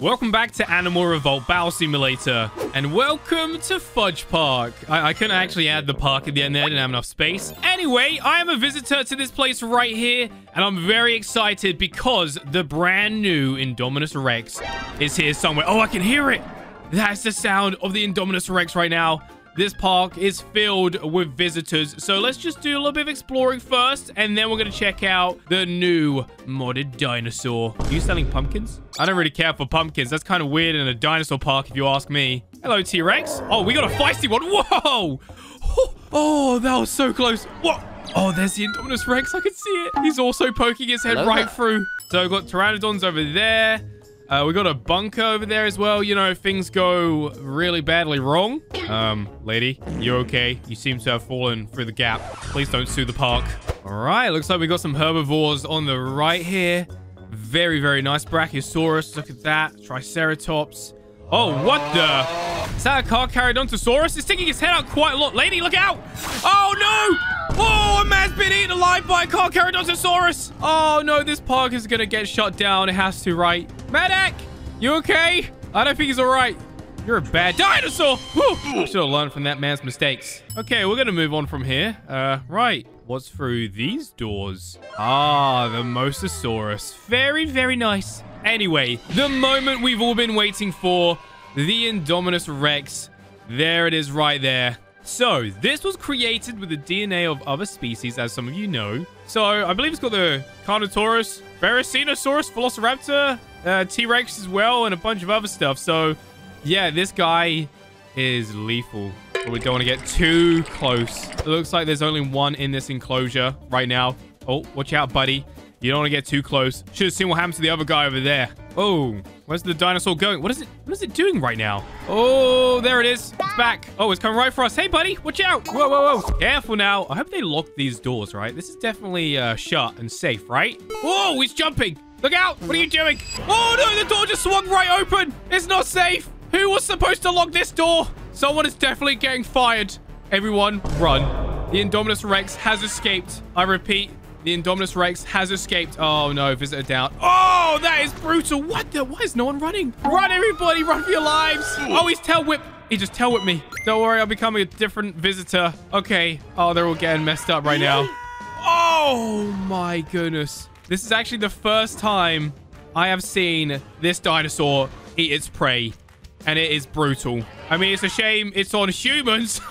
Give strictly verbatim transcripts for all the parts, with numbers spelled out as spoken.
Welcome back to Animal Revolt Battle Simulator, and welcome to Fudge Park. I, I couldn't actually add the park at the end there, I didn't have enough space. Anyway, I am a visitor to this place right here, and I'm very excited because the brand new Indominus Rex is here somewhere. Oh, I can hear it! That's the sound of the Indominus Rex right now. This park is filled with visitors, so let's just do a little bit of exploring first, and then we're going to check out the new modded dinosaur. Are you selling pumpkins? I don't really care for pumpkins. That's kind of weird in a dinosaur park, if you ask me. Hello, T-Rex. Oh, we got a feisty one. Whoa! Oh, that was so close. What? Oh, there's the Indominus Rex. I can see it. He's also poking his head right through. So we've got Pteranodons over there. Uh, we got a bunker over there as well. You know, if things go really badly wrong. Um, lady, you okay? You seem to have fallen through the gap. Please don't sue the park. All right, looks like we got some herbivores on the right here. Very, very nice. Brachiosaurus, look at that. Triceratops. Oh, what the? Is that a Carcharodontosaurus? It's sticking its head out quite a lot. Lady, look out! Oh, no! Oh, a man's been eaten alive by a Carcharodontosaurus! Oh, no, this park is going to get shut down. It has to, right? Medic! You okay? I don't think he's all right. You're a bad dinosaur! Whew. Should have learned from that man's mistakes. Okay, we're going to move on from here. Uh, right. What's through these doors? Ah, the Mosasaurus. Very, very nice. Anyway, the moment we've all been waiting for, the Indominus Rex. There it is right there. So, this was created with the D N A of other species, as some of you know. So, I believe it's got the Carnotaurus, Veracinosaurus, Velociraptor, uh, T-Rex as well, and a bunch of other stuff. So, yeah, this guy is lethal. But we don't want to get too close. It looks like there's only one in this enclosure right now. Oh, watch out, buddy. You don't want to get too close. Should have seen what happened to the other guy over there. Oh, where's the dinosaur going? What is it? What is it doing right now? Oh, there it is. It's back. Oh, it's coming right for us. Hey, buddy, watch out. Whoa, whoa, whoa. Careful now. I hope they lock these doors, right? This is definitely uh, shut and safe, right? Oh, he's jumping. Look out. What are you doing? Oh, no, the door just swung right open. It's not safe. Who was supposed to lock this door? Someone is definitely getting fired. Everyone, run. The Indominus Rex has escaped. I repeat. The Indominus Rex has escaped. Oh, no. Visitor down. Oh, that is brutal. What the? Why is no one running? Run, everybody. Run for your lives. Oh, he's tail whipped. He just tail whipped me. Don't worry. I'll become a different visitor. Okay. Oh, they're all getting messed up right now. Oh, my goodness. This is actually the first time I have seen this dinosaur eat its prey. And it is brutal. I mean, it's a shame it's on humans.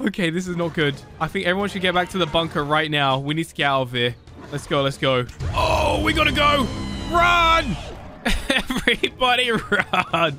Okay, this is not good. I think everyone should get back to the bunker right now. We need to get out of here. Let's go, let's go. Oh, we gotta go. Run! Everybody run.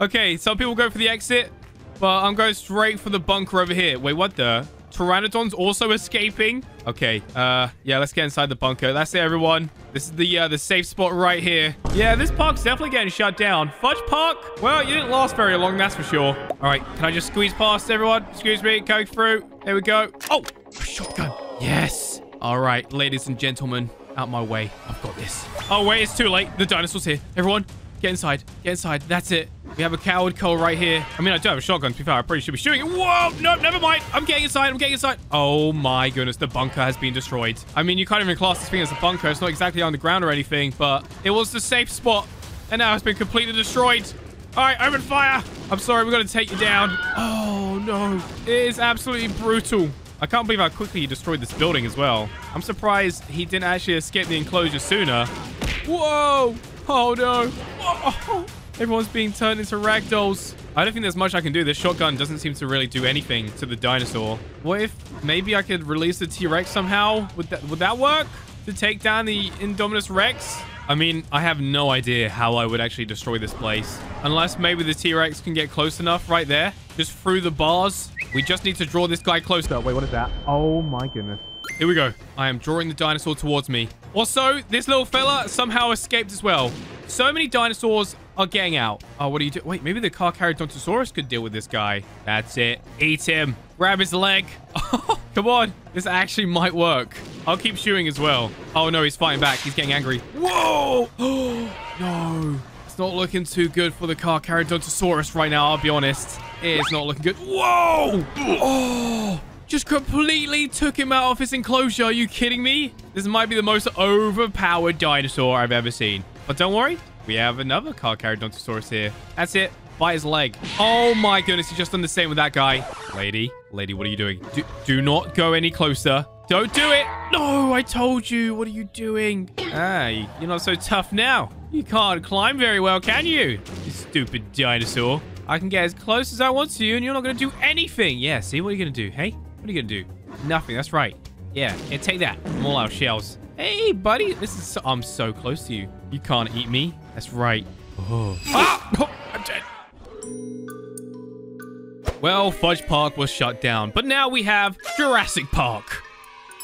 Okay, some people go for the exit, but I'm going straight for the bunker over here. Wait, what the? Pteranodon's also escaping? Okay, uh, yeah, let's get inside the bunker. That's it, everyone. This is the uh, the safe spot right here. Yeah, this park's definitely getting shut down. Fudge Park? Well, you didn't last very long, that's for sure. All right, can I just squeeze past everyone? Excuse me, going through. There we go. Oh, shotgun. Yes. All right, ladies and gentlemen, out my way. I've got this. Oh, wait, it's too late. The dinosaur's here. Everyone, get inside. Get inside. That's it. We have a coward call right here. I mean, I do have a shotgun, to be fair. I probably should be shooting it. Whoa! No, never mind. I'm getting inside. I'm getting inside. Oh, my goodness. The bunker has been destroyed. I mean, you can't even class this thing as a bunker. It's not exactly on the ground or anything, but it was the safe spot, and now it's been completely destroyed. All right, open fire. I'm sorry. We're going to take you down. Oh, no. It is absolutely brutal. I can't believe how quickly he destroyed this building as well. I'm surprised he didn't actually escape the enclosure sooner. Whoa! Oh, no. Whoa. Everyone's being turned into ragdolls. I don't think there's much I can do. This shotgun doesn't seem to really do anything to the dinosaur. What if maybe I could release the T-Rex somehow? Would that, would that work? To take down the Indominus Rex? I mean, I have no idea how I would actually destroy this place. Unless maybe the T-Rex can get close enough right there. Just through the bars. We just need to draw this guy closer. Wait, what is that? Oh my goodness. Here we go. I am drawing the dinosaur towards me. Also, this little fella somehow escaped as well. So many dinosaurs are getting out. Oh, what do you do? Wait, maybe the Carcharodontosaurus could deal with this guy. That's it. Eat him. Grab his leg. Come on. This actually might work. I'll keep shooting as well. Oh, no, he's fighting back. He's getting angry. Whoa. Oh, no. It's not looking too good for the Carcharodontosaurus right now, I'll be honest. It is not looking good. Whoa. Oh. Just completely took him out of his enclosure. Are you kidding me? This might be the most overpowered dinosaur I've ever seen. But don't worry. We have another Carcharodontosaurus here. That's it. Bite his leg. Oh my goodness, he's just done the same with that guy. Lady, lady, what are you doing? Do, do not go any closer. Don't do it. No, I told you. What are you doing? Hey, you're not so tough now. You can't climb very well, can you? You stupid dinosaur. I can get as close as I want to you, and you're not going to do anything. Yeah, see, what are you going to do? Hey, what are you going to do? Nothing. That's right. Yeah, yeah, take that. I'm all out of shells. Hey, buddy. This is... So, I'm so close to you. You can't eat me. That's right. Oh. Ah! Oh, I'm dead. Well, Fudge Park was shut down, but now we have Jurassic Park.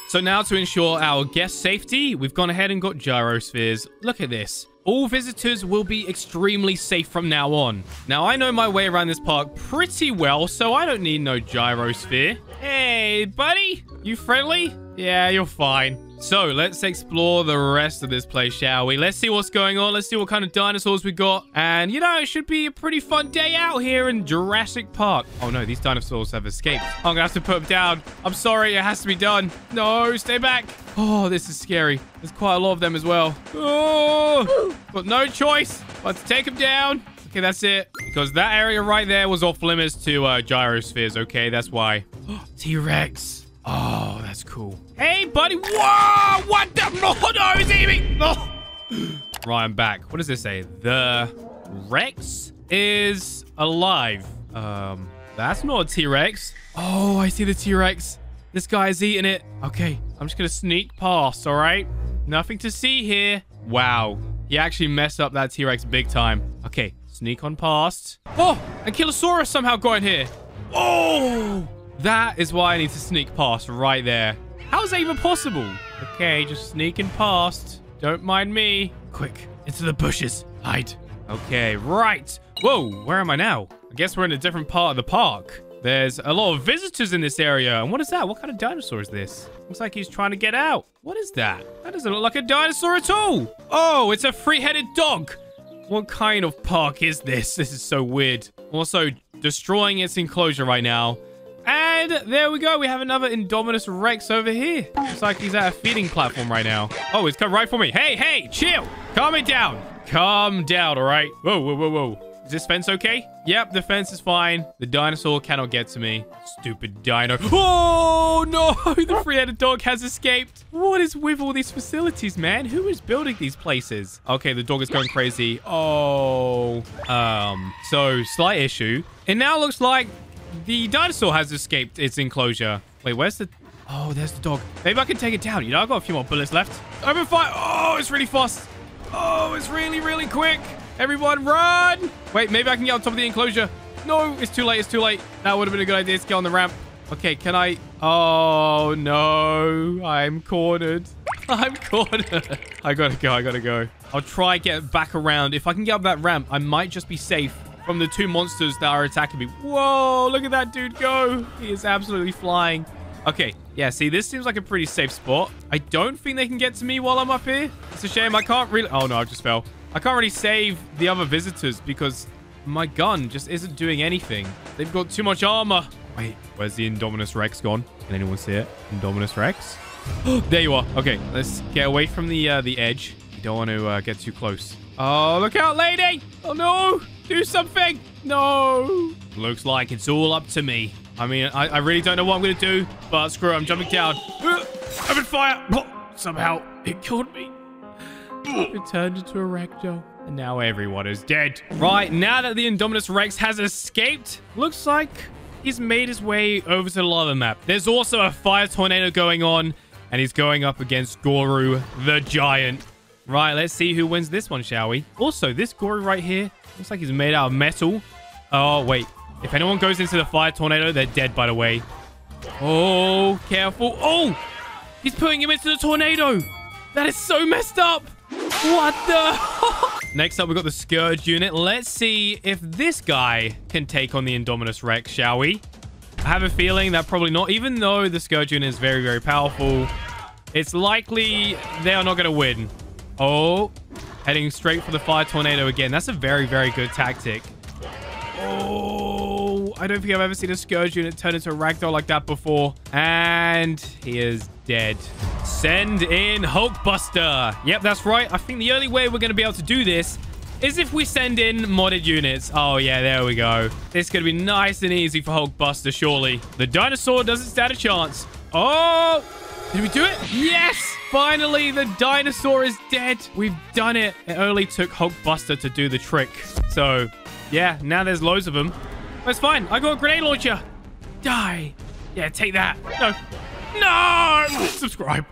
So now to ensure our guest safety, we've gone ahead and got gyrospheres. Look at this. All visitors will be extremely safe from now on. Now, I know my way around this park pretty well, so I don't need no gyrosphere. Hey, buddy, you friendly? Yeah, you're fine. So let's explore the rest of this place, shall we? Let's see what's going on. Let's see what kind of dinosaurs we got. And, you know, it should be a pretty fun day out here in Jurassic Park. Oh, no, these dinosaurs have escaped. I'm going to have to put them down. I'm sorry. It has to be done. No, stay back. Oh, this is scary. There's quite a lot of them as well. Oh, got no choice but to take them down. Okay, that's it. Because that area right there was off limits to uh, gyrospheres. Okay, that's why. T-Rex. Oh, that's cool. Hey, buddy. Whoa! What the? Oh, no, he's eating me. Oh. Right, I'm back. What does this say? The Rex is alive. Um, that's not a T-Rex. Oh, I see the T-Rex. This guy is eating it. Okay, I'm just going to sneak past, all right? Nothing to see here. Wow. He actually messed up that T-Rex big time. Okay, sneak on past. Oh, Ankylosaurus somehow got in here. Oh, that is why I need to sneak past right there. How is that even possible? Okay, just sneaking past. Don't mind me. Quick, into the bushes. Hide. Okay, right. Whoa, where am I now? I guess we're in a different part of the park. There's a lot of visitors in this area. And what is that? What kind of dinosaur is this? Looks like he's trying to get out. What is that? That doesn't look like a dinosaur at all. Oh, it's a three-headed dog. What kind of park is this? This is so weird. Also, destroying its enclosure right now. And there we go. We have another Indominus Rex over here. Looks like he's at a feeding platform right now. Oh, he's come right for me. Hey, hey, chill. Calm it down. Calm down, all right? Whoa, whoa, whoa, whoa. Is this fence okay? Yep, the fence is fine. The dinosaur cannot get to me. Stupid dino. Oh, no. The three-headed dog has escaped. What is with all these facilities, man? Who is building these places? Okay, the dog is going crazy. Oh. Um. So, slight issue. It now looks like the dinosaur has escaped its enclosure. Wait, where's the... Oh, there's the dog. Maybe I can take it down. You know, I've got a few more bullets left. Open fire. Oh, it's really fast. Oh, it's really, really quick. Everyone, run! Wait, maybe I can get on top of the enclosure. No, it's too late. It's too late. That would have been a good idea to get on the ramp. Okay, can I... Oh, no. I'm cornered. I'm cornered. I gotta go. I gotta go. I'll try and get back around. If I can get up that ramp, I might just be safe from the two monsters that are attacking me. Whoa, look at that dude go. He is absolutely flying. Okay, yeah, see, this seems like a pretty safe spot. I don't think they can get to me while I'm up here. It's a shame. I can't really... Oh, no, I just fell. I can't really save the other visitors because my gun just isn't doing anything. They've got too much armor. Wait, where's the Indominus Rex gone? Can anyone see it? Indominus Rex? There you are. Okay, let's get away from the uh, the edge. You don't want to uh, get too close. Oh, look out, lady! Oh, no! Do something! No! Looks like it's all up to me. I mean, I, I really don't know what I'm going to do, but screw it, I'm jumping down. Open fire! Somehow, it killed me. It turned into a ragdoll. And now everyone is dead. Right, now that the Indominus Rex has escaped, looks like he's made his way over to the lava map. There's also a fire tornado going on, and he's going up against Goru the giant. Right, let's see who wins this one, shall we? Also, this Goru right here, looks like he's made out of metal. Oh, wait. If anyone goes into the fire tornado, they're dead, by the way. Oh, careful. Oh, he's putting him into the tornado. That is so messed up. What the? Next up, we've got the Scourge unit. Let's see if this guy can take on the Indominus Rex, shall we? I have a feeling that probably not. Even though the Scourge unit is very, very powerful, it's likely they are not going to win. Oh, heading straight for the fire tornado again. That's a very, very good tactic. Oh, I don't think I've ever seen a Scourge unit turn into a ragdoll like that before. And he is dead. Send in Hulkbuster. Yep, that's right. I think the only way we're going to be able to do this is if we send in modded units. Oh, yeah, there we go. It's going to be nice and easy for Hulkbuster, surely. The dinosaur doesn't stand a chance. Oh, did we do it? Yes! Finally, the dinosaur is dead. We've done it. It only took Hulkbuster to do the trick. So, yeah, now there's loads of them. That's fine. I got a grenade launcher. Die. Yeah, take that. No. No! Subscribe.